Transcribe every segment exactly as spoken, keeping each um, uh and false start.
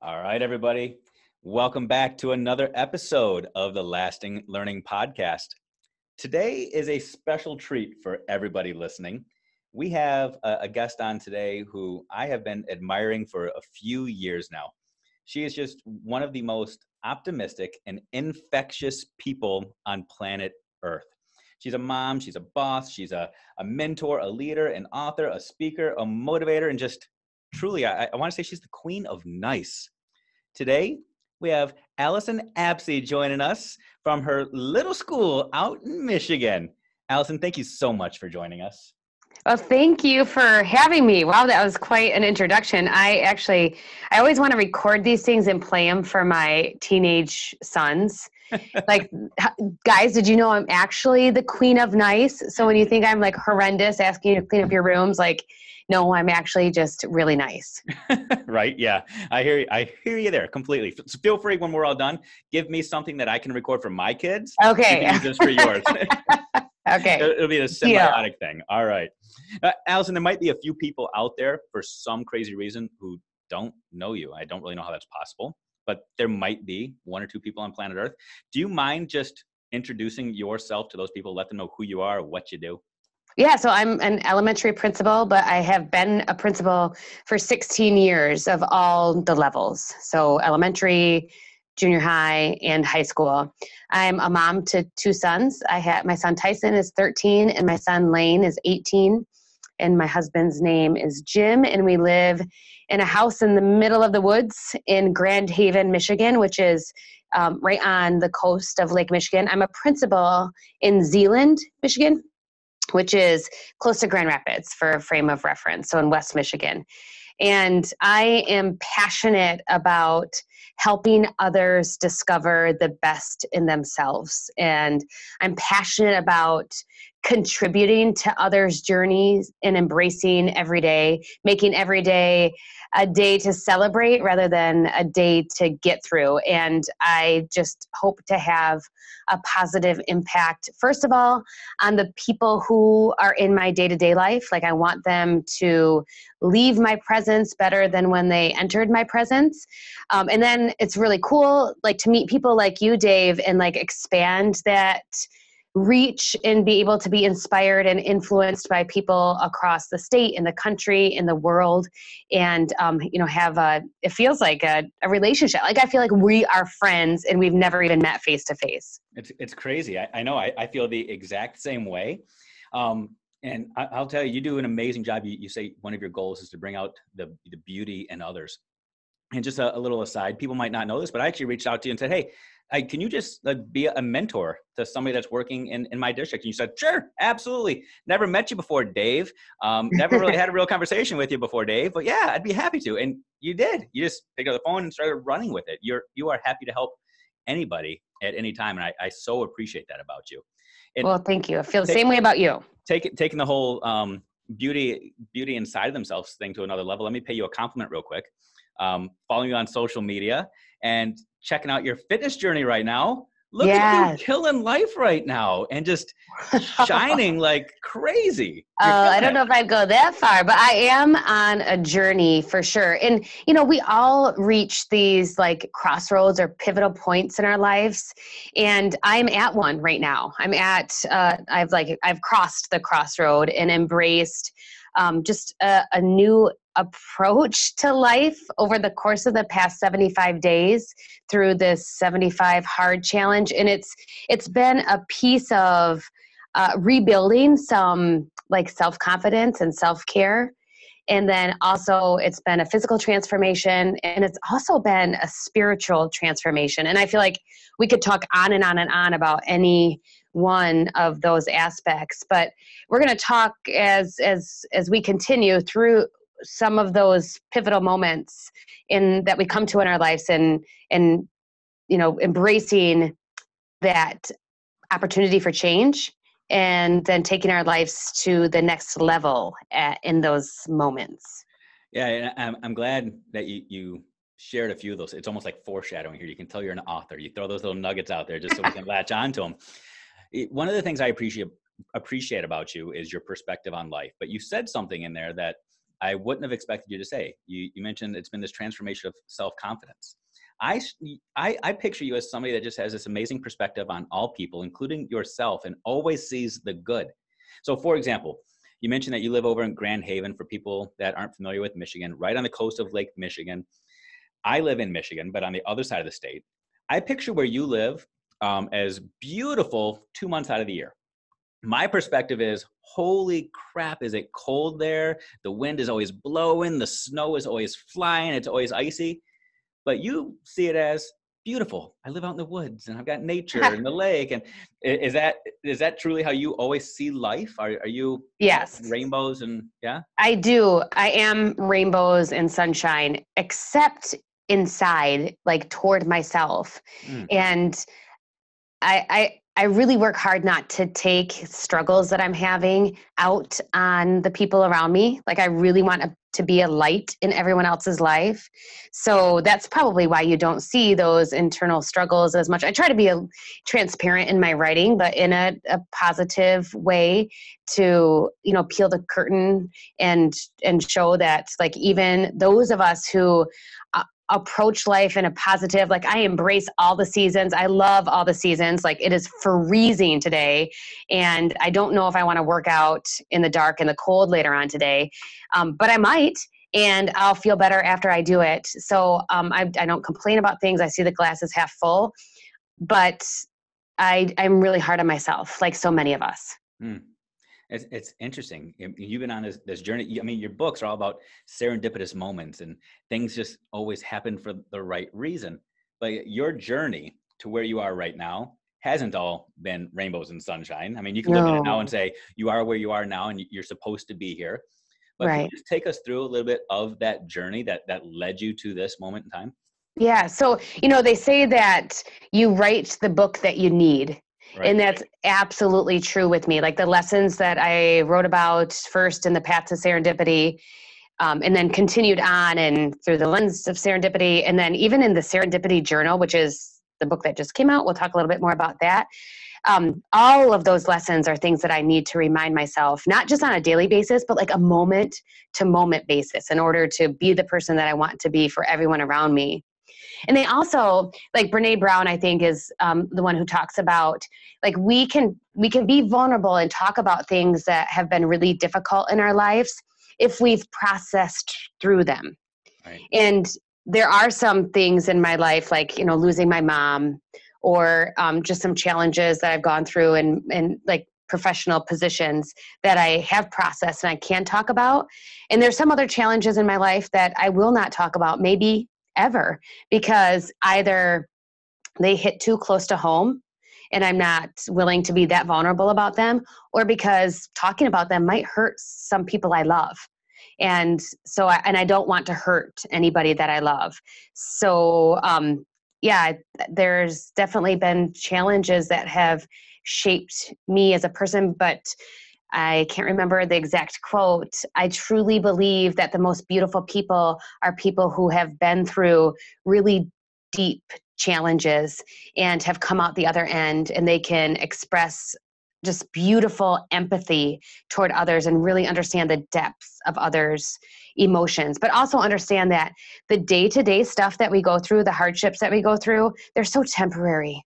All right, everybody. Welcome back to another episode of the Lasting Learning Podcast. Today is a special treat for everybody listening. We have a guest on today who I have been admiring for a few years now. She is just one of the most optimistic and infectious people on planet Earth. She's a mom, she's a boss, she's a, a mentor, a leader, an author, a speaker, a motivator, and just truly, I, I want to say she's the queen of nice. Today, we have Allyson Apsey joining us from her little school out in Michigan. Allyson, thank you so much for joining us. Well, thank you for having me. Wow, that was quite an introduction. I actually, I always want to record these things and play them for my teenage sons. Like, guys, did you know I'm actually the queen of nice? So when you think I'm like horrendous asking you to clean up your rooms, like, no, I'm actually just really nice. Right. Yeah. I hear you. I hear you there completely. So feel free when we're all done, give me something that I can record for my kids. Okay. You can use this for yours. Okay. It'll be a symbiotic yeah. thing. All right. Uh, Allyson, there might be a few people out there for some crazy reason who don't know you. I don't really know how that's possible, but there might be one or two people on planet Earth. Do you mind just introducing yourself to those people? Let them know who you are, what you do. Yeah, so I'm an elementary principal, but I have been a principal for sixteen years of all the levels. So elementary, junior high, and high school. I'm a mom to two sons. I have my son Tyson is thirteen, and my son Lane is eighteen, and my husband's name is Jim, and we live in a house in the middle of the woods in Grand Haven, Michigan, which is um, right on the coast of Lake Michigan. I'm a principal in Zeeland, Michigan, which is close to Grand Rapids for a frame of reference, so in West Michigan. And I am passionate about helping others discover the best in themselves. And I'm passionate about contributing to others' journeys and embracing every day, making every day a day to celebrate rather than a day to get through. And I just hope to have a positive impact, first of all, on the people who are in my day-to-day life. Like, I want them to leave my presence better than when they entered my presence. Um, and then it's really cool, like, to meet people like you, Dave, and like expand that reach and be able to be inspired and influenced by people across the state and the country and the world, and um, you know, have a, it feels like a, a relationship. Like, I feel like we are friends and we've never even met face to face. It's it's crazy. I, I know. I, I feel the exact same way. Um, and I, I'll tell you, you do an amazing job. You, you say one of your goals is to bring out the the beauty in others. And just a, a little aside, people might not know this, but I actually reached out to you and said, hey, I, can you just like, be a mentor to somebody that's working in, in my district? And you said, sure, absolutely. Never met you before, Dave. Um, never really had a real conversation with you before, Dave, but yeah, I'd be happy to. And you did. You just picked up the phone and started running with it. You're, you are happy to help anybody at any time. And I, I so appreciate that about you. And well, thank you. I feel the take, same way about you. Take, taking the whole um, beauty, beauty inside of themselves thing to another level. Let me pay you a compliment real quick. Um, following you on social media and checking out your fitness journey right now. Look yes. at you killing life right now and just shining like crazy. Oh, uh, I don't know if I'd go that far, but I am on a journey for sure. And, you know, we all reach these like crossroads or pivotal points in our lives. And I'm at one right now. I'm at, uh, I've like, I've crossed the crossroad and embraced um, just a, a new approach to life over the course of the past seventy-five days through this seventy-five hard challenge. And it's, it's been a piece of uh, rebuilding some like self-confidence and self-care. And then also it's been a physical transformation, and it's also been a spiritual transformation. And I feel like we could talk on and on and on about any one of those aspects, but we're going to talk as, as, as we continue through some of those pivotal moments in that we come to in our lives, and, and, you know, embracing that opportunity for change and then taking our lives to the next level at, in those moments. Yeah. And I'm, I'm glad that you, you shared a few of those. It's almost like foreshadowing here. You can tell you're an author. You throw those little nuggets out there just so we can latch onto them. It, one of the things I appreciate, appreciate about you is your perspective on life, but you said something in there that I wouldn't have expected you to say. You, you mentioned it's been this transformation of self-confidence. I, I, I picture you as somebody that just has this amazing perspective on all people, including yourself, and always sees the good. So for example, you mentioned that you live over in Grand Haven, for people that aren't familiar with Michigan, right on the coast of Lake Michigan. I live in Michigan, but on the other side of the state. I picture where you live um, as beautiful two months out of the year. My perspective is, holy crap, is it cold there? The wind is always blowing, the snow is always flying, it's always icy. But you see it as beautiful. I live out in the woods and I've got nature and the lake. And is that is that truly how you always see life? Are, are you yes. rainbows and yeah? I do. I am rainbows and sunshine, except inside, like toward myself. Mm. And I, I I really work hard not to take struggles that I'm having out on the people around me. Like I really want to be a light in everyone else's life. So that's probably why you don't see those internal struggles as much. I try to be a, transparent in my writing, but in a, a positive way to, you know, peel the curtain and, and show that like even those of us who uh, approach life in a positive, like I embrace all the seasons. I love all the seasons. Like it is freezing today. And I don't know if I want to work out in the dark and the cold later on today. Um, but I might, and I'll feel better after I do it. So um, I, I don't complain about things. I see the glass is half full, but I, I'm really hard on myself, like so many of us. Mm. It's, it's interesting. You've been on this, this journey. I mean, your books are all about serendipitous moments and things just always happen for the right reason. But your journey to where you are right now hasn't all been rainbows and sunshine. I mean, you can no. look at it now and say, you are where you are now and you're supposed to be here. But right. can you just take us through a little bit of that journey that, that led you to this moment in time? Yeah. So, you know, they say that you write the book that you need. Right. And that's absolutely true with me. Like the lessons that I wrote about first in The Path to Serendipity, um, and then continued on and Through the Lens of Serendipity. And then even in The Serendipity Journal, which is the book that just came out, we'll talk a little bit more about that. Um, all of those lessons are things that I need to remind myself, not just on a daily basis, but like a moment to moment basis in order to be the person that I want to be for everyone around me. And they also, like Brene Brown, I think is um, the one who talks about, like, we can, we can be vulnerable and talk about things that have been really difficult in our lives if we've processed through them. Right. And there are some things in my life, like, you know, losing my mom or um, just some challenges that I've gone through and, and like professional positions that I have processed and I can talk about. And there's some other challenges in my life that I will not talk about, maybe ever, because either they hit too close to home and I'm not willing to be that vulnerable about them, or because talking about them might hurt some people I love. And so, I, and I don't want to hurt anybody that I love. So, um, yeah, there's definitely been challenges that have shaped me as a person, but I can't remember the exact quote. I truly believe that the most beautiful people are people who have been through really deep challenges and have come out the other end, and they can express just beautiful empathy toward others and really understand the depths of others' emotions, but also understand that the day-to-day stuff that we go through, the hardships that we go through, they're so temporary.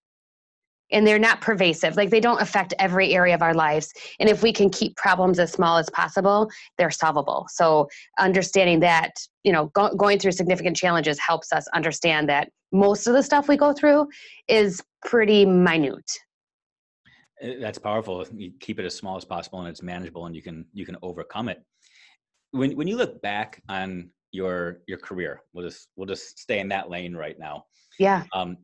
And they're not pervasive. Like they don't affect every area of our lives. And if we can keep problems as small as possible, they're solvable. So understanding that, you know, go- going through significant challenges helps us understand that most of the stuff we go through is pretty minute. That's powerful. You keep it as small as possible and it's manageable and you can, you can overcome it. When, when you look back on your, your career, we'll just, we'll just stay in that lane right now. Yeah. Um,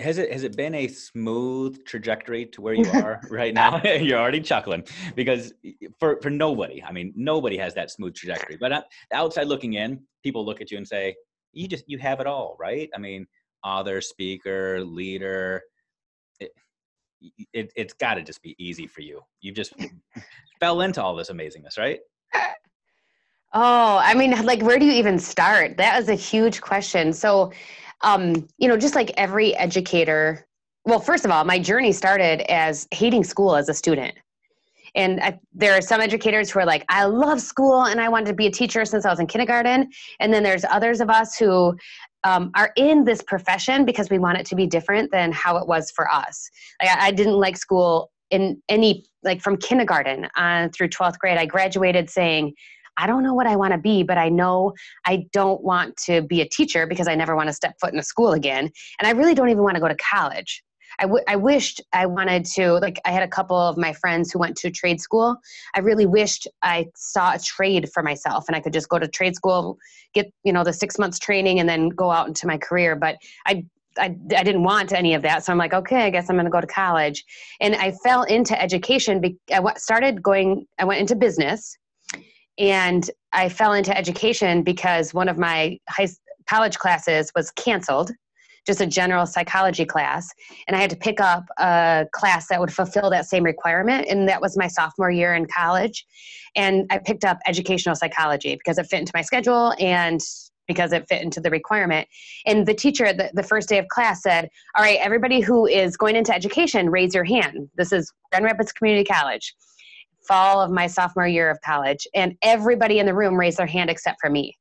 Has it has it been a smooth trajectory to where you are right now? You're already chuckling because for, for nobody, I mean, nobody has that smooth trajectory. But uh, outside looking in, people look at you and say, "You just you have it all, right?" I mean, author, speaker, leader. It, it it's got to just be easy for you. You just fell into all this amazingness, right? Oh, I mean, like, where do you even start? That is a huge question. So. Um, you know, just like every educator, well, first of all, my journey started as hating school as a student. And I, there are some educators who are like, I love school and I wanted to be a teacher since I was in kindergarten. And then there's others of us who um, are in this profession because we want it to be different than how it was for us. Like, I, I didn't like school in any, like from kindergarten on through twelfth grade. I graduated saying, I don't know what I want to be, but I know I don't want to be a teacher because I never want to step foot in a school again. And I really don't even want to go to college. I, w- I wished I wanted to, like I had a couple of my friends who went to trade school. I really wished I saw a trade for myself and I could just go to trade school, get, you know, the six months training and then go out into my career. But I, I, I didn't want any of that. So I'm like, okay, I guess I'm going to go to college. And I fell into education. Be- I w- started going, I went into business and I fell into education because one of my high college classes was canceled, just a general psychology class. And I had to pick up a class that would fulfill that same requirement. And that was my sophomore year in college. And I picked up educational psychology because it fit into my schedule and because it fit into the requirement. And the teacher, the, the first day of class said, all right, everybody who is going into education, raise your hand. This is Grand Rapids Community College, fall of my sophomore year of college. And everybody in the room raised their hand except for me.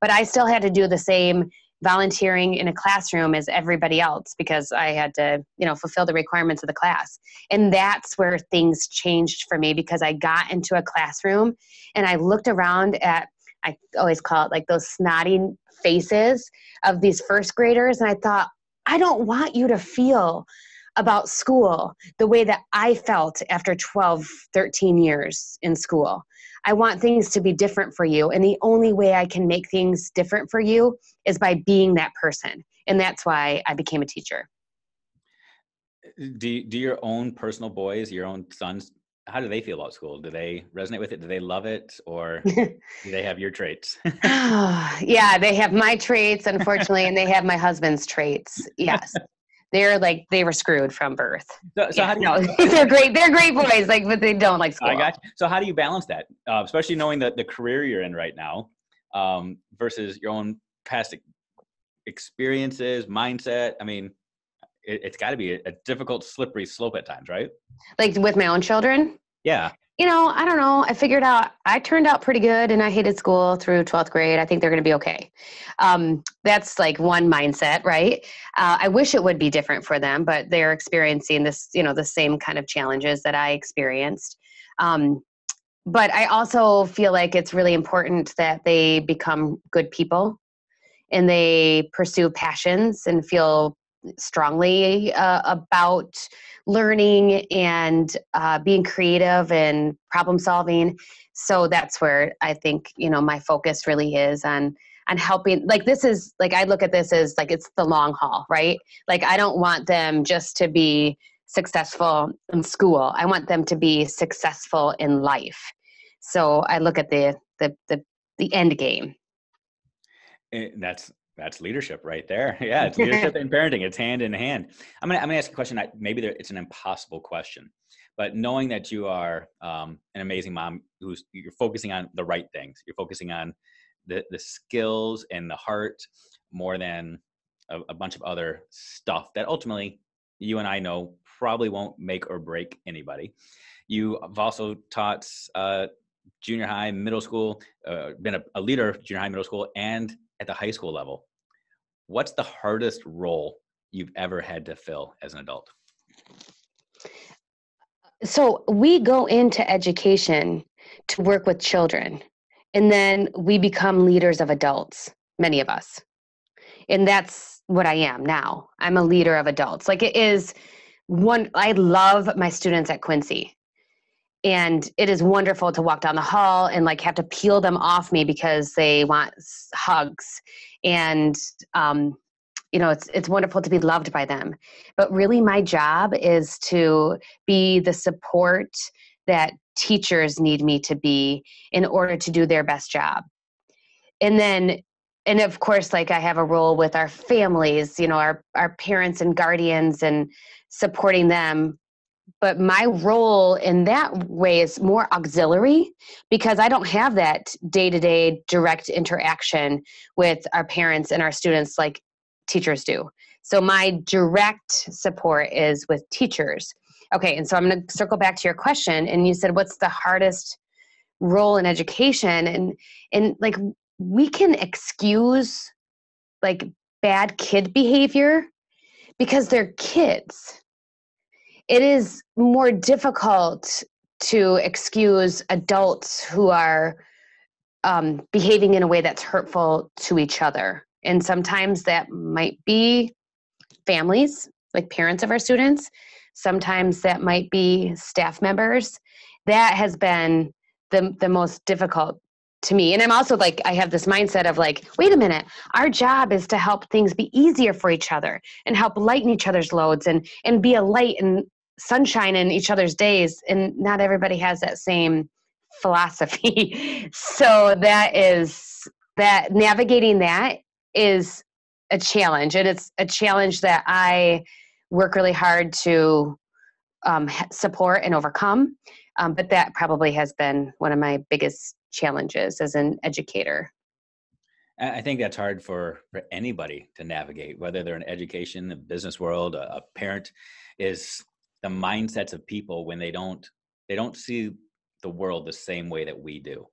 But I still had to do the same volunteering in a classroom as everybody else because I had to, you know, fulfill the requirements of the class. And that's where things changed for me because I got into a classroom and I looked around at, I always call it like those snotty faces of these first graders. And I thought, I don't want you to feel about school the way that I felt after twelve, thirteen years in school. I want things to be different for you. And the only way I can make things different for you is by being that person. And that's why I became a teacher. Do, do your own personal boys, your own sons, how do they feel about school? Do they resonate with it? Do they love it? Or do they have your traits? Oh, yeah, they have my traits, unfortunately, and they have my husband's traits. Yes. They're like, they were screwed from birth. So, so yeah, how do you, no, they're great. They're great boys, like, but they don't like school. I got you. So how do you balance that, uh, especially knowing that the career you're in right now um, versus your own past experiences, mindset? I mean, it, it's got to be a, a difficult, slippery slope at times, right? Like with my own children? Yeah. You know, I don't know. I figured out I turned out pretty good and I hated school through twelfth grade. I think they're going to be okay. Um, that's like one mindset, right? Uh, I wish it would be different for them, but they're experiencing this, you know, the same kind of challenges that I experienced. Um, but I also feel like it's really important that they become good people and they pursue passions and feel strongly uh, about learning and uh, being creative and problem solving. So that's where I think, you know, my focus really is on, on helping. Like this is like, I look at this as like, it's the long haul, right? Like I don't want them just to be successful in school. I want them to be successful in life. So I look at the, the, the, the end game. And that's, That's leadership right there. Yeah, it's leadership and parenting. It's hand in hand. I'm gonna I'm gonna ask a question. That maybe there, it's an impossible question, but knowing that you are um, an amazing mom, who's you're focusing on the right things. You're focusing on the the skills and the heart more than a, a bunch of other stuff that ultimately you and I know probably won't make or break anybody. You've also taught uh, junior high, middle school, uh, been a, a leader of junior high, middle school, and at the high school level. What's the hardest role you've ever had to fill as an adult? So we go into education to work with children, and then we become leaders of adults, many of us. And that's what I am now. I'm a leader of adults. Like it is one, I love my students at Quincy. And it is wonderful to walk down the hall and like have to peel them off me because they want hugs. And, um, you know, it's, it's wonderful to be loved by them, but really my job is to be the support that teachers need me to be in order to do their best job. And then, and of course, like I have a role with our families, you know, our, our parents and guardians and supporting them. But my role in that way is more auxiliary because I don't have that day-to-day direct interaction with our parents and our students like teachers do. So my direct support is with teachers. Okay. And so I'm going to circle back to your question. And you said, what's the hardest role in education? And, and like, we can excuse like bad kid behavior because they're kids. It is more difficult to excuse adults who are um, behaving in a way that's hurtful to each other. And sometimes that might be families, like parents of our students. Sometimes that might be staff members. That has been the the most difficult to me. And I'm also like, I have this mindset of like, wait a minute, our job is to help things be easier for each other and help lighten each other's loads and, and be a light and sunshine in each other's days. And not everybody has that same philosophy. So that is that navigating that is a challenge. And it's a challenge that I work really hard to um, support and overcome. Um, but that probably has been one of my biggest challenges as an educator. I think that's hard for, for anybody to navigate, whether they're in education, the business world, a, a parent, is the mindsets of people when they don't, they don't see the world the same way that we do.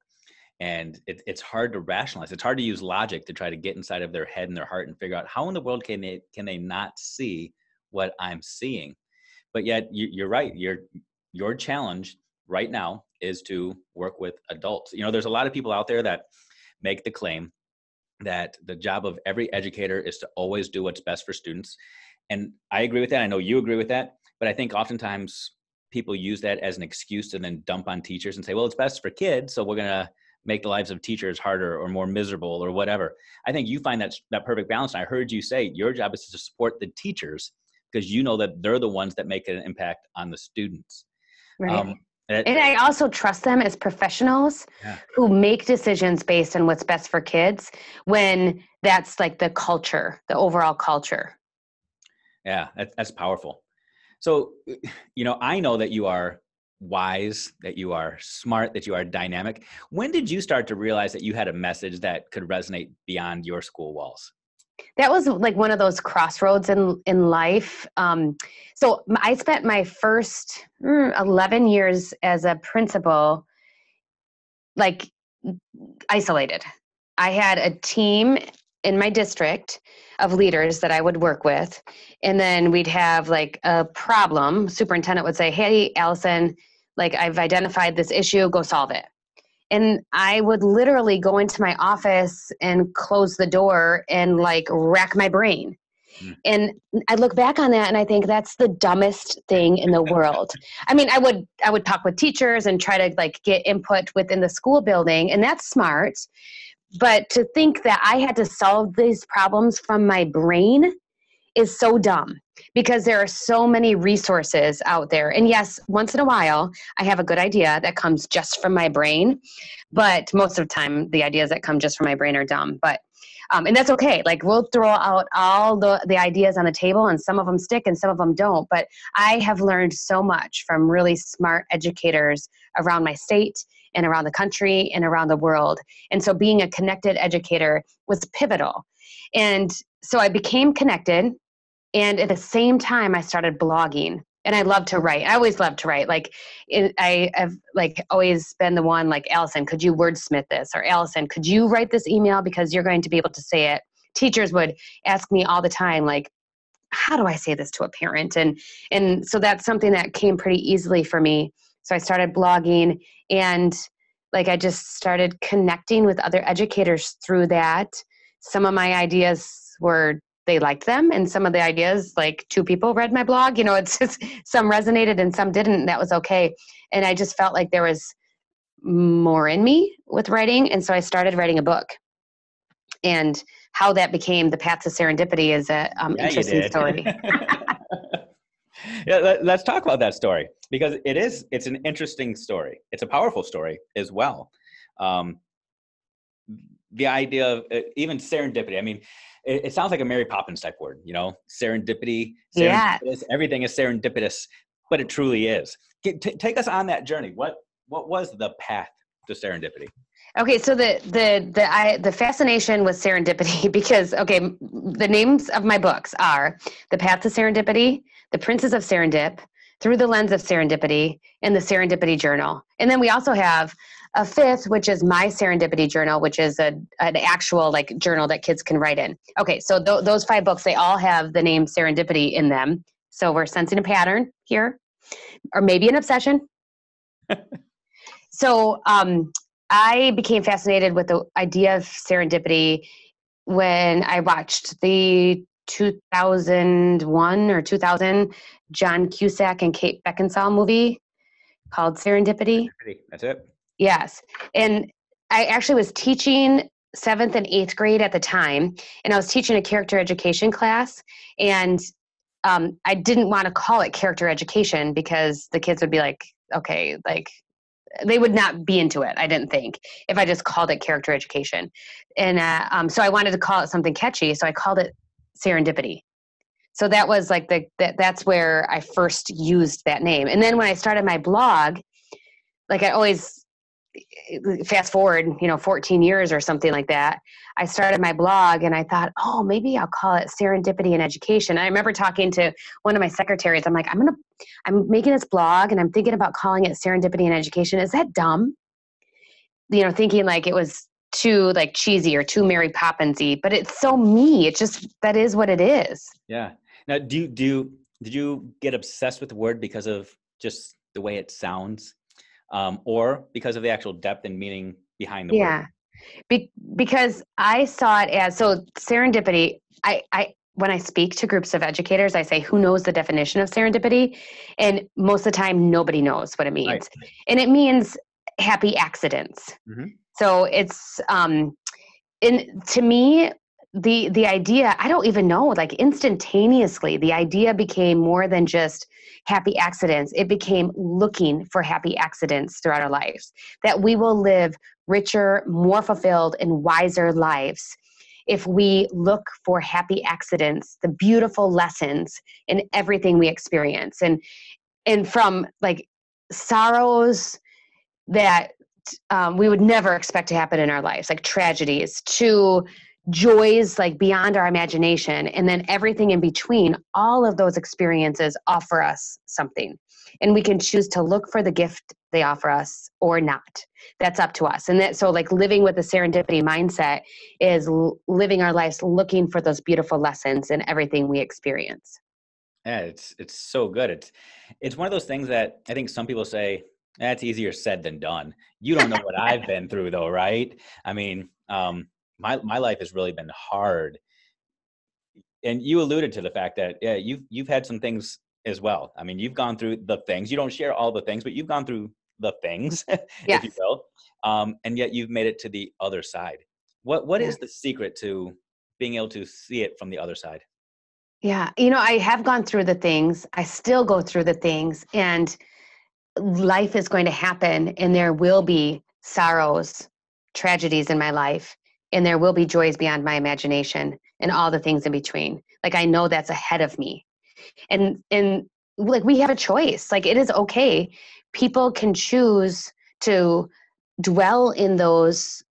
And it, it's hard to rationalize. It's hard to use logic to try to get inside of their head and their heart and figure out how in the world can they, can they not see what I'm seeing? But yet you, you're right. Your, your challenge right now is to work with adults. You know, there's a lot of people out there that make the claim that the job of every educator is to always do what's best for students. And I agree with that. I know you agree with that, but I think oftentimes people use that as an excuse to then dump on teachers and say, well, it's best for kids, so we're going to make the lives of teachers harder or more miserable or whatever. I think you find that, that perfect balance. And I heard you say your job is to support the teachers because you know that they're the ones that make an impact on the students. Right. Um, It, and I also trust them as professionals yeah. who make decisions based on what's best for kids when that's like the culture, the overall culture. Yeah, that, that's powerful. So, you know, I know that you are wise, that you are smart, that you are dynamic. When did you start to realize that you had a message that could resonate beyond your school walls? That was like one of those crossroads in in life. Um, so I spent my first eleven years as a principal, like isolated. I had a team in my district of leaders that I would work with. And then we'd have like a problem. Superintendent would say, hey, Allyson, like I've identified this issue, go solve it. And I would literally go into my office and close the door and like rack my brain. Mm. And I look back on that and I think that's the dumbest thing in the world. I mean, I would, I would talk with teachers and try to like get input within the school building, and that's smart. But to think that I had to solve these problems from my brain is so dumb, because there are so many resources out there. And yes, once in a while, I have a good idea that comes just from my brain, but most of the time, the ideas that come just from my brain are dumb. But, um, and that's okay. Like we'll throw out all the, the ideas on the table, and some of them stick and some of them don't. But I have learned so much from really smart educators around my state and around the country and around the world. And so being a connected educator was pivotal. And so I became connected. And at the same time, I started blogging, and I love to write. I always love to write. Like it, I have like always been the one like, Allyson, could you wordsmith this? Or Allyson, could you write this email? Because you're going to be able to say it. Teachers would ask me all the time, like, how do I say this to a parent? And, and so that's something that came pretty easily for me. So I started blogging, and like, I just started connecting with other educators through that. Some of my ideas were they liked them. And some of the ideas, like two people read my blog, you know, it's just some resonated and some didn't, and that was okay. And I just felt like there was more in me with writing. And so I started writing a book, and how that became The Path to Serendipity is a um, yeah, interesting story. yeah, let, let's talk about that story, because it is, it's an interesting story. It's a powerful story as well. Um, the idea of uh, even serendipity. I mean, it, it sounds like a Mary Poppins type word, you know, serendipity, serendipitous, yeah. Everything is serendipitous, but it truly is. Get, t- take us on that journey. What, what was the path to serendipity? Okay. So the, the, the, I, the fascination with serendipity, because, okay, the names of my books are The Path to Serendipity, The Princes of Serendip, Through the Lens of Serendipity, and The Serendipity Journal. And then we also have a fifth, which is My Serendipity Journal, which is a, an actual like journal that kids can write in. Okay, so th- those five books, they all have the name serendipity in them. So we're sensing a pattern here, or maybe an obsession. So um, I became fascinated with the idea of serendipity when I watched the two thousand one or two thousand John Cusack and Kate Beckinsale movie called Serendipity. That's it. Yes. And I actually was teaching seventh and eighth grade at the time, and I was teaching a character education class, and um, I didn't want to call it character education because the kids would be like, okay, like they would not be into it, I didn't think, if I just called it character education. And uh, um, so I wanted to call it something catchy, so I called it Serendipity. So that was like the, that, that's where I first used that name. And then when I started my blog, like I always fast forward, you know, fourteen years or something like that, I started my blog and I thought, oh, maybe I'll call it Serendipity in Education. I remember talking to one of my secretaries. I'm like, I'm going to, I'm making this blog and I'm thinking about calling it Serendipity in Education. Is that dumb? You know, thinking like it was too like cheesy or too Mary Poppinsy, but it's so me. It's just, that is what it is. Yeah. Now, do you, do you, did you get obsessed with the word because of just the way it sounds, um, or because of the actual depth and meaning behind the yeah. word? Yeah, Be- because I saw it as, so serendipity, I, I, when I speak to groups of educators, I say, who knows the definition of serendipity? And most of the time, nobody knows what it means. Right. And it means happy accidents. Mm-hmm. So it's, um, in, to me, the, the idea, I don't even know, like instantaneously, the idea became more than just happy accidents. It became looking for happy accidents throughout our lives, that we will live richer, more fulfilled, and wiser lives if we look for happy accidents, the beautiful lessons in everything we experience. And, and from like sorrows that, Um, we would never expect to happen in our lives, like tragedies, to joys like beyond our imagination, and then everything in between. All of those experiences offer us something, and we can choose to look for the gift they offer us or not. That's up to us. And that, so like living with a serendipity mindset is l- living our lives looking for those beautiful lessons in everything we experience. Yeah, it's it's so good. It's it's one of those things that I think some people say, that's easier said than done. You don't know what I've been through though, right? I mean, um, my my life has really been hard. And you alluded to the fact that yeah, you've you've had some things as well. I mean, you've gone through the things. You don't share all the things, but you've gone through the things, yes. if you will. Um, and yet you've made it to the other side. What what yeah. is the secret to being able to see it from the other side? Yeah, you know, I have gone through the things. I still go through the things, and life is going to happen, and there will be sorrows, tragedies in my life, and there will be joys beyond my imagination and all the things in between. Like, I know that's ahead of me. And, and like, we have a choice. Like, it is okay. People can choose to dwell in those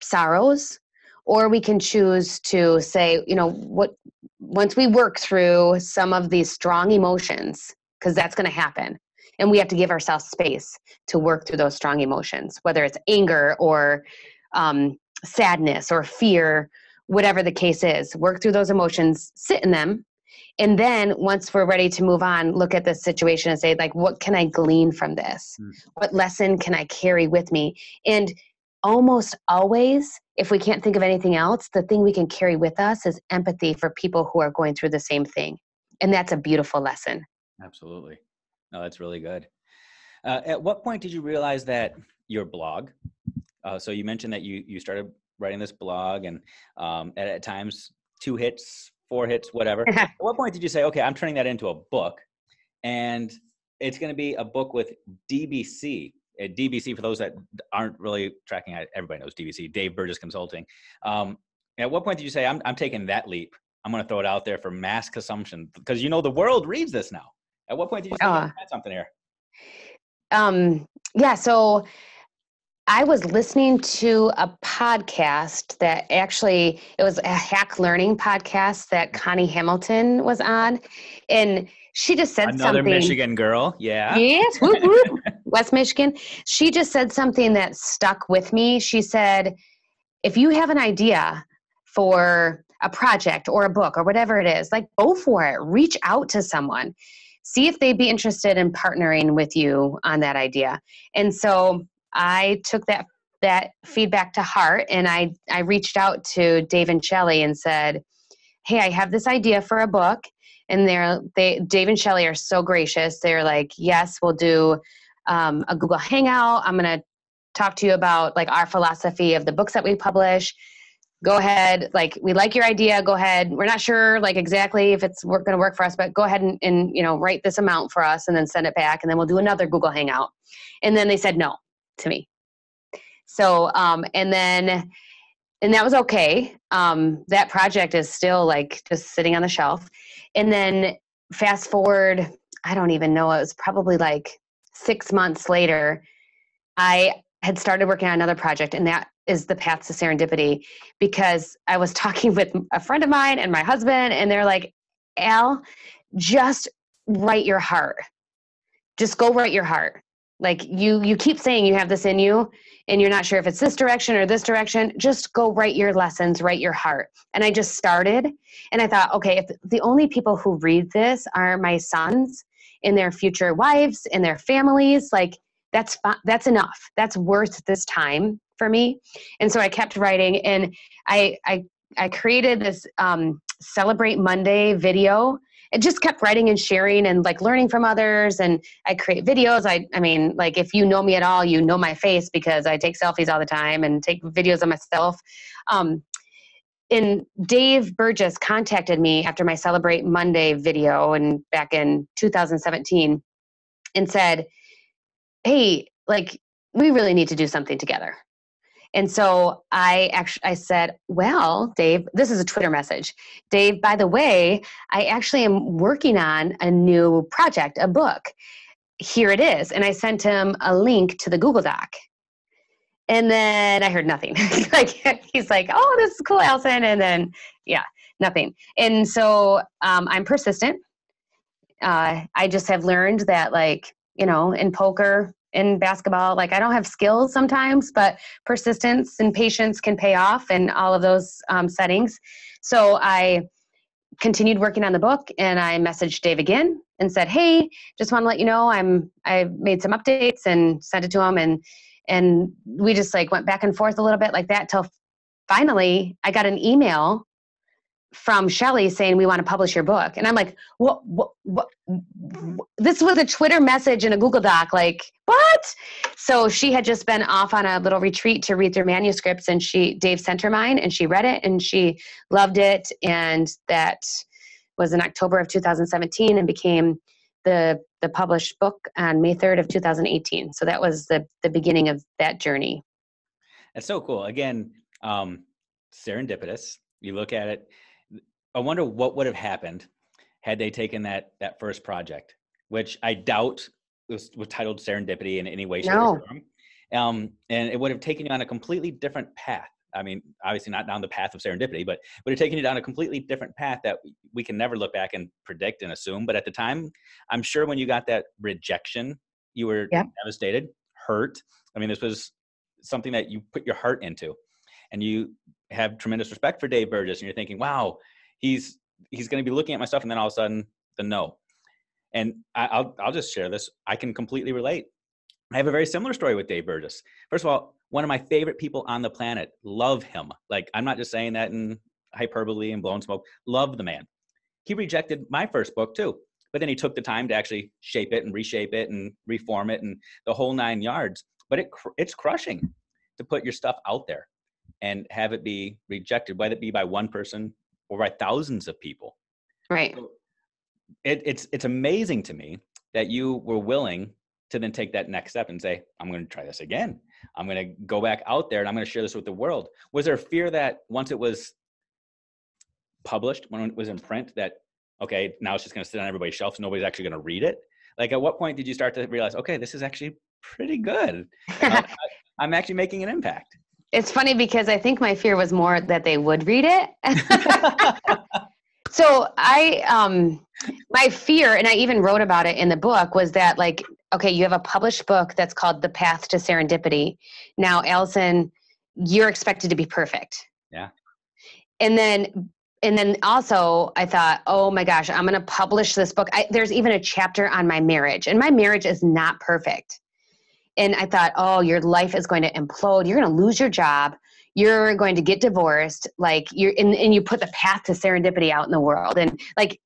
sorrows, or we can choose to say, you know, what, once we work through some of these strong emotions, because that's going to happen. And we have to give ourselves space to work through those strong emotions, whether it's anger or um, sadness or fear, whatever the case is. Work through those emotions, sit in them. And then once we're ready to move on, look at the situation and say, like, what can I glean from this? Mm. What lesson can I carry with me? And almost always, if we can't think of anything else, the thing we can carry with us is empathy for people who are going through the same thing. And that's a beautiful lesson. Absolutely. No, that's really good. Uh, at what point did you realize that your blog, uh, so you mentioned that you, you started writing this blog and um, at, at times two hits, four hits, whatever. At what point did you say, okay, I'm turning that into a book, and it's going to be a book with D B C? Uh, D B C, for those that aren't really tracking, everybody knows D B C, Dave Burgess Consulting. Um, at what point did you say, I'm, I'm taking that leap? I'm going to throw it out there for mass consumption, because you know the world reads this now. At what point did you think uh, you had something here? Um, yeah, so I was listening to a podcast that actually, it was a hack learning podcast that Connie Hamilton was on. And she just said Another something. Another Michigan girl. Yeah. Yes. Whoop, whoop. West Michigan. She just said something that stuck with me. She said, if you have an idea for a project or a book or whatever it is, like go for it, reach out to someone, see if they'd be interested in partnering with you on that idea. And so I took that that feedback to heart, and I, I reached out to Dave and Shelley and said, hey, I have this idea for a book. And they're, they, Dave and Shelley are so gracious. They're like, yes, we'll do um, a Google Hangout. I'm going to talk to you about like our philosophy of the books that we publish. Go ahead. Like, we like your idea. Go ahead. We're not sure like exactly if it's going to work for us, but go ahead and, and, you know, write this amount for us and then send it back. And then we'll do another Google Hangout. And then they said no to me. So, um, and then, and that was okay. Um, that project is still like just sitting on the shelf. And then fast forward, I don't even know, it was probably like six months later, I had started working on another project, and that is The Path to Serendipity, because I was talking with a friend of mine and my husband, and they're like, Al, just write your heart. Just go write your heart. Like you, you keep saying you have this in you and you're not sure if it's this direction or this direction, just go write your lessons, write your heart. And I just started, and I thought, okay, if the only people who read this are my sons and their future wives and their families, like that's, that's enough. That's worth this time for me. And so I kept writing, and I, I, I created this um, Celebrate Monday video. It just kept writing and sharing and like learning from others. And I create videos. I I mean, like if you know me at all, you know my face because I take selfies all the time and take videos of myself. Um, and Dave Burgess contacted me after my Celebrate Monday video and back in two thousand seventeen and said, hey, like we really need to do something together. And so I actually, I said, well, Dave, this is a Twitter message. Dave, by the way, I actually am working on a new project, a book. Here it is. And I sent him a link to the Google Doc. And then I heard nothing. Like he's like, oh, this is cool, Allyson. And then, yeah, nothing. And so um, I'm persistent. Uh, I just have learned that, like, you know, in poker, in basketball, like I don't have skills sometimes, but persistence and patience can pay off in all of those um, settings. So I continued working on the book, and I messaged Dave again and said, hey, just want to let you know, I'm, I made some updates, and sent it to him. And, and we just like went back and forth a little bit like that till finally I got an email from Shelley saying, we want to publish your book. And I'm like, what, what, what, what, this was a Twitter message in a Google Doc. Like what? So she had just been off on a little retreat to read through manuscripts, and she, Dave sent her mine, and she read it and she loved it. And that was in October of two thousand seventeen and became the, the published book on May third of two thousand eighteen. So that was the, the beginning of that journey. That's so cool. Again, um, serendipitous. You look at it, I wonder what would have happened had they taken that that first project, which I doubt was, was titled Serendipity in any way, shape, no. or form. Um, and it would have taken you on a completely different path. I mean, obviously not down the path of serendipity, but would have taken you down a completely different path that we can never look back and predict and assume. But at the time, I'm sure when you got that rejection, you were yeah. devastated, hurt. I mean, this was something that you put your heart into, and you have tremendous respect for Dave Burgess, and you're thinking, wow, He's he's going to be looking at my stuff, and then all of a sudden, the no. And I, I'll I'll just share this. I can completely relate. I have a very similar story with Dave Burgess. First of all, one of my favorite people on the planet. Love him. Like, I'm not just saying that in hyperbole and blown smoke. Love the man. He rejected my first book too, but then he took the time to actually shape it and reshape it and reform it and the whole nine yards. But it it's crushing to put your stuff out there and have it be rejected, whether it be by one person or by thousands of people. Right. So it, it's, it's amazing to me that you were willing to then take that next step and say, I'm going to try this again. I'm going to go back out there and I'm going to share this with the world. Was there fear that once it was published, when it was in print, that, okay, now it's just going to sit on everybody's shelf, so nobody's actually going to read it? Like, at what point did you start to realize, okay, this is actually pretty good? uh, I'm actually making an impact. It's funny because I think my fear was more that they would read it. So I, um, my fear, and I even wrote about it in the book, was that like, okay, you have a published book that's called The Path to Serendipity. Now, Allyson, you're expected to be perfect. Yeah. And then, and then also I thought, oh my gosh, I'm going to publish this book. I, there's even a chapter on my marriage, and my marriage is not perfect. And I thought, oh, your life is going to implode. You're going to lose your job. You're going to get divorced. Like you're, and, and you put The Path to Serendipity out in the world. And like,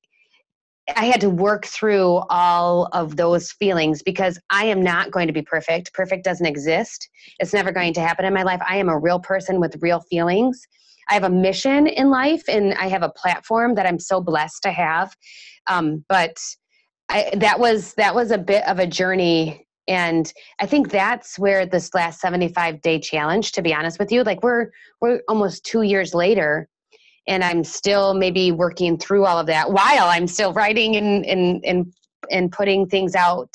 I had to work through all of those feelings because I am not going to be perfect. Perfect doesn't exist. It's never going to happen in my life. I am a real person with real feelings. I have a mission in life, and I have a platform that I'm so blessed to have. Um, but I, that was, that was a bit of a journey. And I think that's where this last seventy-five day challenge, to be honest with you, like we're, we're almost two years later, and I'm still maybe working through all of that while I'm still writing and, and, and, and putting things out.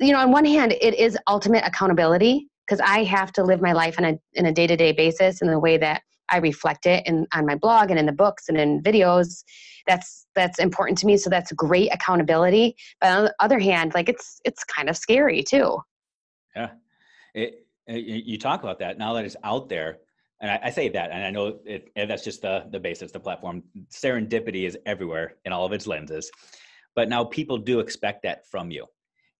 You know, on one hand, it is ultimate accountability because I have to live my life on a, in a day-to-day basis in the way that I reflect it in, on my blog and in the books and in videos. That's, that's important to me. So that's great accountability. But on the other hand, like it's, it's kind of scary too. Yeah. It, it, you talk about that now that it's out there. And I, I say that, and I know it, and that's just the, the basis, the platform. Serendipity is everywhere in all of its lenses, but now people do expect that from you,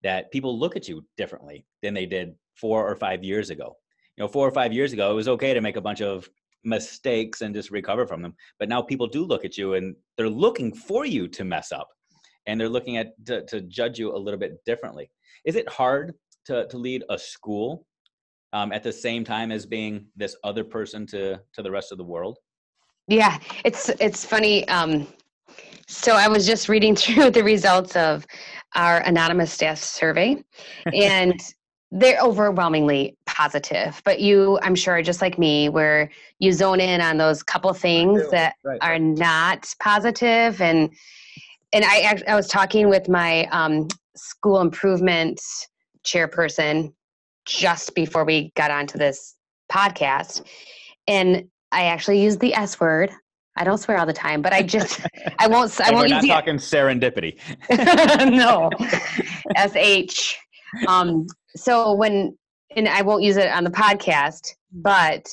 that people look at you differently than they did four or five years ago. You know, four or five years ago, it was okay to make a bunch of mistakes and just recover from them. But now people do look at you, and they're looking for you to mess up, and they're looking at to, to judge you a little bit differently. Is it hard to, to lead a school um, at the same time as being this other person to, to the rest of the world? Yeah, it's, it's funny. Um, so I was just reading through the results of our anonymous staff survey, and they're overwhelmingly positive, but you, I'm sure, just like me, where you zone in on those couple things that right. are not positive. And, and I, I was talking with my um, school improvement chairperson just before we got onto this podcast. And I actually used the S word. I don't swear all the time, but I just, I won't, I won't we're use not talking S- serendipity. No. S H. Um, So when, and I won't use it on the podcast, but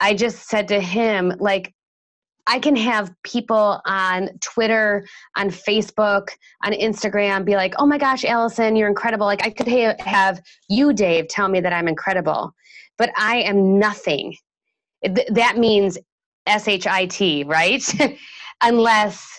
I just said to him, like, I can have people on Twitter, on Facebook, on Instagram be like, oh my gosh, Allyson, you're incredible. Like I could ha- have you, Dave, tell me that I'm incredible, but I am nothing. Th- that means S H I T, right? Unless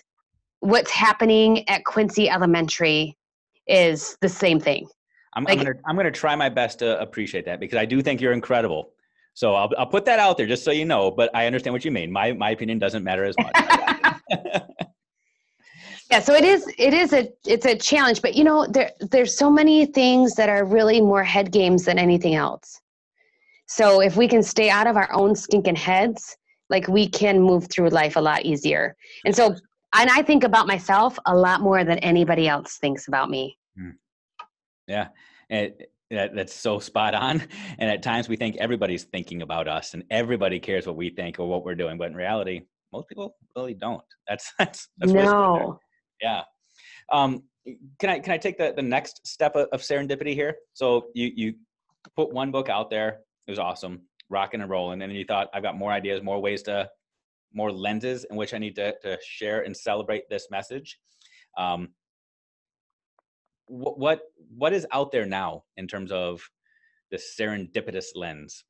what's happening at Quincy Elementary is the same thing. I'm, like, I'm gonna I'm gonna try my best to appreciate that because I do think you're incredible. So I'll I'll put that out there just so you know. But I understand what you mean. My my opinion doesn't matter as much. Yeah. So it is it is a it's a challenge. But you know there there's so many things that are really more head games than anything else. So if we can stay out of our own stinking heads, like we can move through life a lot easier. And so and I think about myself a lot more than anybody else thinks about me. Mm. Yeah, and that, that's so spot on. And at times we think everybody's thinking about us and everybody cares what we think or what we're doing. But in reality, most people really don't. That's that's, that's no. Yeah. Um, can I can I take the, the next step of, of serendipity here? So you, you put one book out there. It was awesome, rocking and rolling. And then you thought, I've got more ideas, more ways to, more lenses in which I need to, to share and celebrate this message. Um, What, what what is out there now in terms of the serendipitous lens?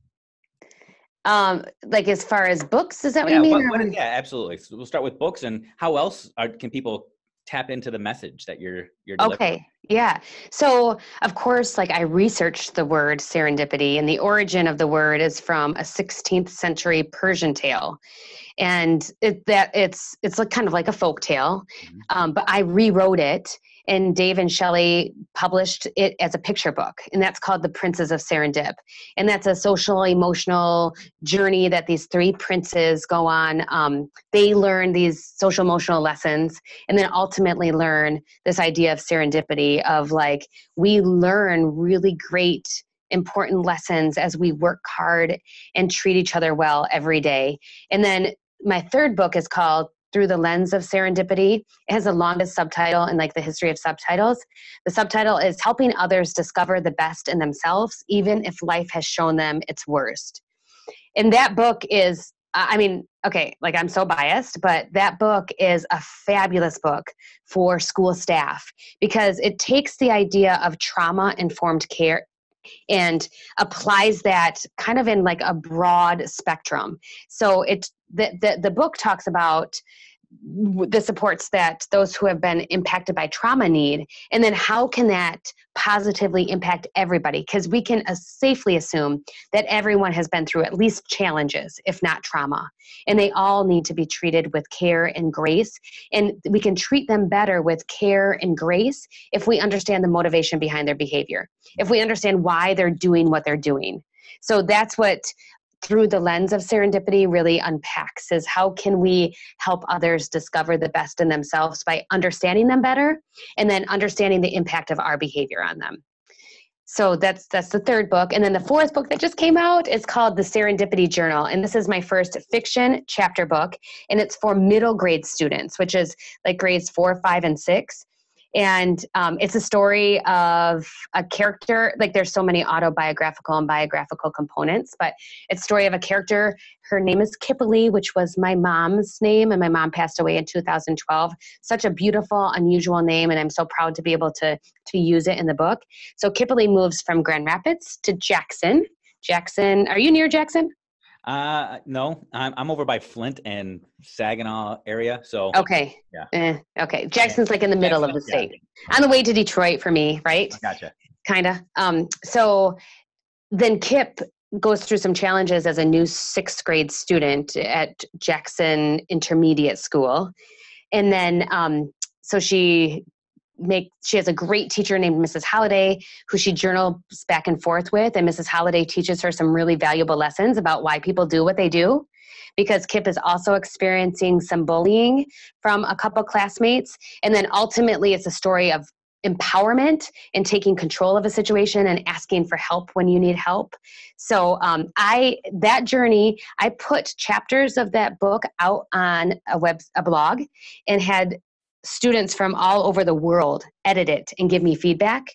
Um, like as far as books, is that what yeah, you mean? What, what is, yeah, absolutely. So we'll start with books, and how else are, can people tap into the message that you're you're delivering? Okay, yeah. So of course, like I researched the word serendipity, and the origin of the word is from a sixteenth century Persian tale, and it, that it's it's like kind of like a folk tale, mm-hmm. um, but I rewrote it. And Dave and Shelley published it as a picture book, and that's called The Princes of Serendip. And that's a social, emotional journey that these three princes go on. Um, they learn these social, emotional lessons, and then ultimately learn this idea of serendipity of like, we learn really great important lessons as we work hard and treat each other well every day. And then my third book is called Through the Lens of Serendipity. It has the longest subtitle in like the history of subtitles. The subtitle is Helping Others Discover the Best in Themselves, Even If Life Has Shown Them Its Worst. And that book is, I mean, okay, like I'm so biased, but that book is a fabulous book for school staff because it takes the idea of trauma-informed care and applies that kind of in like a broad spectrum. So it the, the, the book talks about the supports that those who have been impacted by trauma need, and then how can that positively impact everybody? Because we can uh, safely assume that everyone has been through at least challenges, if not trauma, and they all need to be treated with care and grace, and we can treat them better with care and grace if we understand the motivation behind their behavior, if we understand why they're doing what they're doing. So that's what Through the Lens of Serendipity really unpacks, is how can we help others discover the best in themselves by understanding them better and then understanding the impact of our behavior on them. So that's that's the third book. And then the fourth book that just came out is called The Serendipity Journal. And this is my first fiction chapter book. And it's for middle grade students, which is like grades four, five, and six. And um, it's a story of a character, like there's so many autobiographical and biographical components, but it's a story of a character. Her name is Kippley, which was my mom's name, and my mom passed away in two thousand twelve. Such a beautiful, unusual name, and I'm so proud to be able to, to use it in the book. So Kippley moves from Grand Rapids to Jackson. Jackson, are you near Jackson? Uh, no, I'm, I'm over by Flint and Saginaw area. So, okay. Yeah. Eh, okay. Jackson's like in the middle Jackson, of the state, yeah. On the way to Detroit for me. Right. Gotcha. Kinda. Um, so then Kip goes through some challenges as a new sixth grade student at Jackson Intermediate School. And then, um, so she Make she has a great teacher named Missus Holiday, who she journals back and forth with, and Missus Holiday teaches her some really valuable lessons about why people do what they do, because Kip is also experiencing some bullying from a couple classmates. And then ultimately it's a story of empowerment and taking control of a situation and asking for help when you need help. So um, I that journey, I put chapters of that book out on a web a blog and had students from all over the world edit it and give me feedback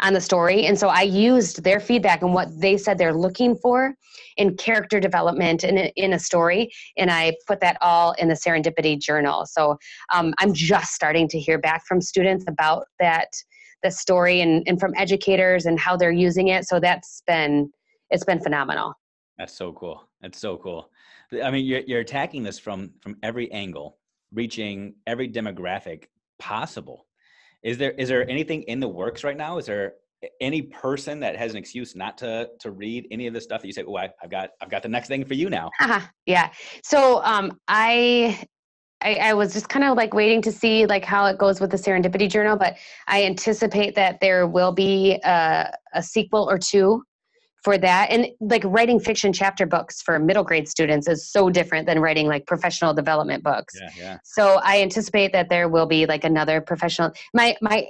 on the story. And so I used their feedback and what they said they're looking for in character development and in, in a story. And I put that all in the Serendipity Journal. So um, I'm just starting to hear back from students about that, the story and, and from educators and how they're using it. So that's been, it's been phenomenal. That's so cool. That's so cool. I mean, you're, you're attacking this from, from every angle, reaching every demographic possible. Is there is there anything in the works right now? Is there any person that has an excuse not to to read any of the stuff that you say, oh, I, I've got I've got the next thing for you now? Uh-huh. Yeah. So um, I, I I was just kind of like waiting to see like how it goes with the Serendipity Journal, but I anticipate that there will be a, a sequel or two for that. And like writing fiction chapter books for middle grade students is so different than writing like professional development books. Yeah, yeah. So I anticipate that there will be like another professional. My, my,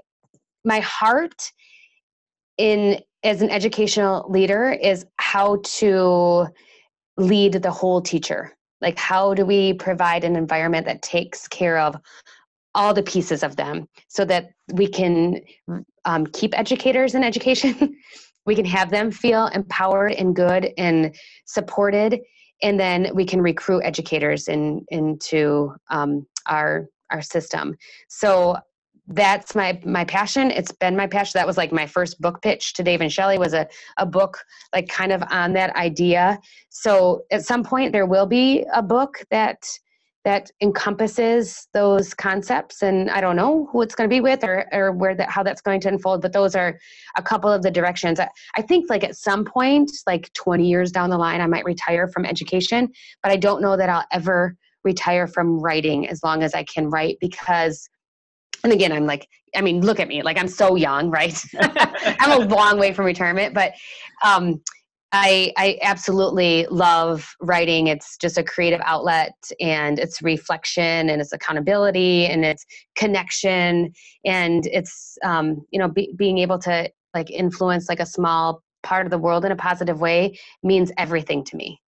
my heart in, as an educational leader, is how to lead the whole teacher. Like, how do we provide an environment that takes care of all the pieces of them so that we can um, keep educators in education. We can have them feel empowered and good and supported, and then we can recruit educators in, into um, our our system. So that's my my passion. It's been my passion. That was like my first book pitch to Dave and Shelley, was a, a book like kind of on that idea. So at some point there will be a book that that encompasses those concepts, and I don't know who it's going to be with or, or where that, how that's going to unfold, but those are a couple of the directions. I, I think like at some point, like twenty years down the line, I might retire from education, but I don't know that I'll ever retire from writing as long as I can write, because, and again, I'm like, I mean, look at me, like I'm so young, right? I'm a long way from retirement, but, um, I, I absolutely love writing. It's just a creative outlet, and it's reflection, and it's accountability, and it's connection, and it's um, you know be, being able to like influence like a small part of the world in a positive way means everything to me.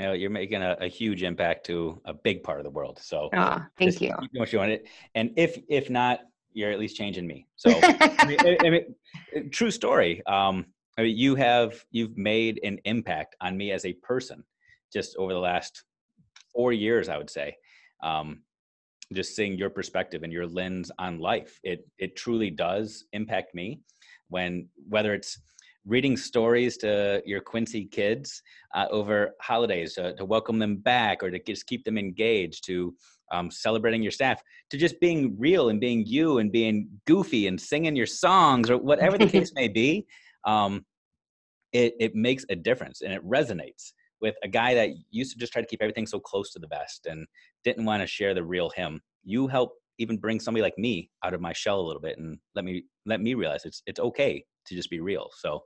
You know, you're making a, a huge impact to a big part of the world. So oh, thank you. Keep doing what you want. And if, if not, you're at least changing me. So I mean, I mean, true story. Um, I mean, you have, you've made an impact on me as a person just over the last four years, I would say. Um, just seeing your perspective and your lens on life. It, it truly does impact me when, whether it's reading stories to your Quincy kids uh, over holidays uh, to welcome them back, or to just keep them engaged, to um, celebrating your staff, to just being real and being you and being goofy and singing your songs, or whatever the case may be. Um, it, it makes a difference, and it resonates with a guy that used to just try to keep everything so close to the vest and didn't want to share the real him. You help even bring somebody like me out of my shell a little bit and let me, let me realize it's, it's okay to just be real. So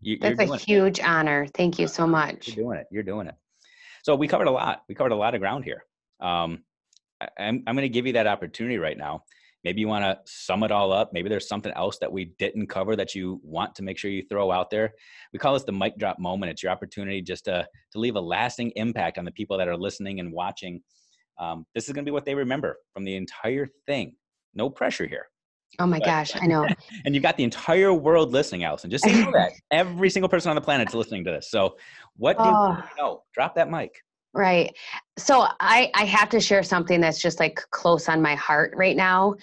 you, that's a huge it. honor. Thank you so much. You're doing it. You're doing it. So we covered a lot. We covered a lot of ground here. Um, I, I'm, I'm going to give you that opportunity right now. Maybe you want to sum it all up. Maybe there's something else that we didn't cover that you want to make sure you throw out there. We call this the mic drop moment. It's your opportunity just to, to leave a lasting impact on the people that are listening and watching. Um, this is going to be what they remember from the entire thing. No pressure here. Oh my but, gosh, I know. And you've got the entire world listening, Allyson. Just know that. Every single person on the planet is listening to this. So what do oh, you know? Drop that mic. Right. So I, I have to share something that's just like close on my heart right now.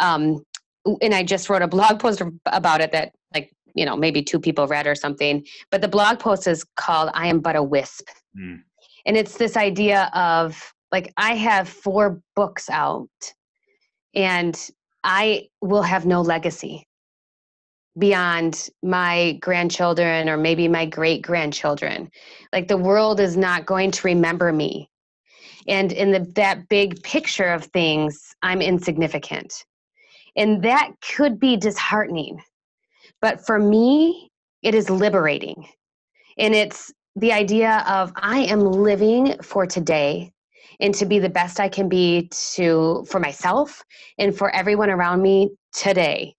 Um, and I just wrote a blog post about it that like, you know, maybe two people read or something. But the blog post is called I Am But a Wisp. Mm. And it's this idea of like, I have four books out and I will have no legacy beyond my grandchildren or maybe my great-grandchildren. Like the world is not going to remember me. And in the, that big picture of things, I'm insignificant. And that could be disheartening. But for me, it is liberating. And it's the idea of I am living for today, and to be the best I can be to for myself and for everyone around me today.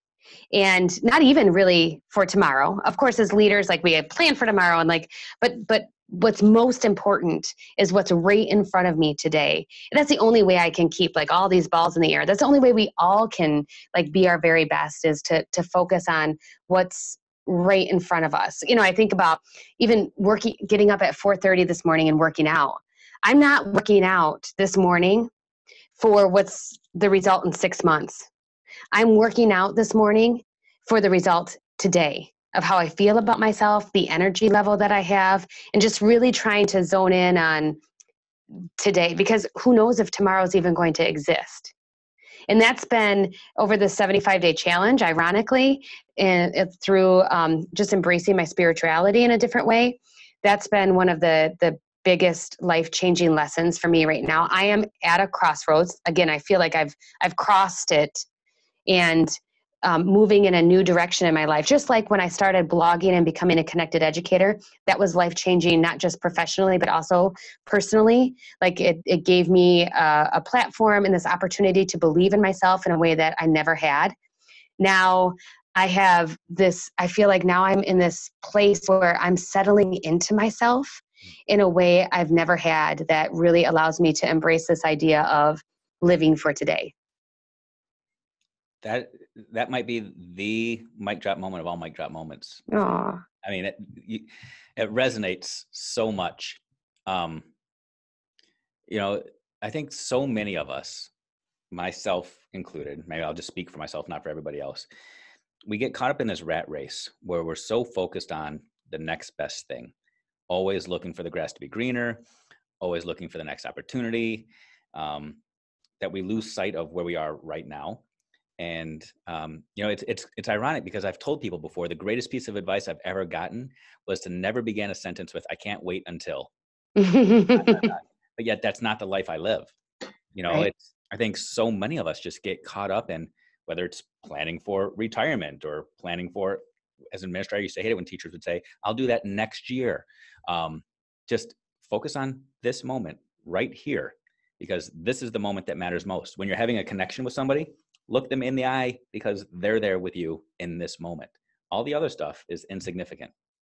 And not even really for tomorrow. Of course, as leaders, like we have planned for tomorrow and like, but but what's most important is what's right in front of me today. And that's the only way I can keep like all these balls in the air. That's the only way we all can like be our very best is to to focus on what's right in front of us. You know, I think about even working, getting up at four thirty this morning and working out. I'm not working out this morning for what's the result in six months. I'm working out this morning for the result today of how I feel about myself, the energy level that I have, and just really trying to zone in on today, because who knows if tomorrow's even going to exist. And that's been over the seventy-five day challenge, ironically, and it's through um, just embracing my spirituality in a different way. That's been one of the, the, biggest life-changing lessons for me right now. I am at a crossroads. Again, I feel like I've, I've crossed it and um, moving in a new direction in my life. Just like when I started blogging and becoming a connected educator, that was life-changing, not just professionally, but also personally. Like it, it gave me a, a platform and this opportunity to believe in myself in a way that I never had. Now I have this, I feel like now I'm in this place where I'm settling into myself in a way I've never had that really allows me to embrace this idea of living for today. That that might be the mic drop moment of all mic drop moments. Aww. I mean, it, it resonates so much. Um, you know, I think so many of us, myself included, maybe I'll just speak for myself, not for everybody else. We get caught up in this rat race where we're so focused on the next best thing. Always looking for the grass to be greener, always looking for the next opportunity, um, that we lose sight of where we are right now. And, um, you know, it's, it's, it's ironic because I've told people before, the greatest piece of advice I've ever gotten was to never begin a sentence with, I can't wait until, but yet that's not the life I live. You know, right. It's, I think so many of us just get caught up in whether it's planning for retirement or planning for, as an administrator, I used to hate it when teachers would say, I'll do that next year. Um, just focus on this moment right here, because this is the moment that matters most. When you're having a connection with somebody, look them in the eye because they're there with you in this moment. All the other stuff is insignificant.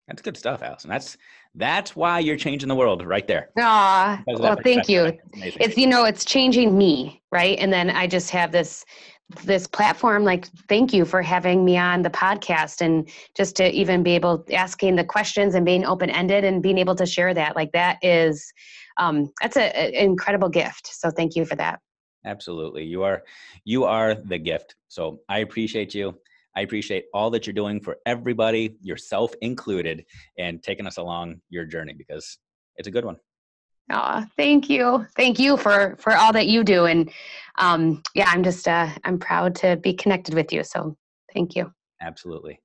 That's good stuff, Allyson. That's that's why you're changing the world right there. Aw, well, thank you. It's, you know, it's changing me, right? And then I just have this this platform, like, thank you for having me on the podcast, and just to even be able asking the questions and being open-ended and being able to share that. Like, that is, um, that's a, an incredible gift. So thank you for that. Absolutely. You are, you are the gift. So I appreciate you. I appreciate all that you're doing for everybody, yourself included, and taking us along your journey, because it's a good one. Oh, thank you. Thank you for, for all that you do. And um, yeah, I'm just, uh, I'm proud to be connected with you. So thank you. Absolutely.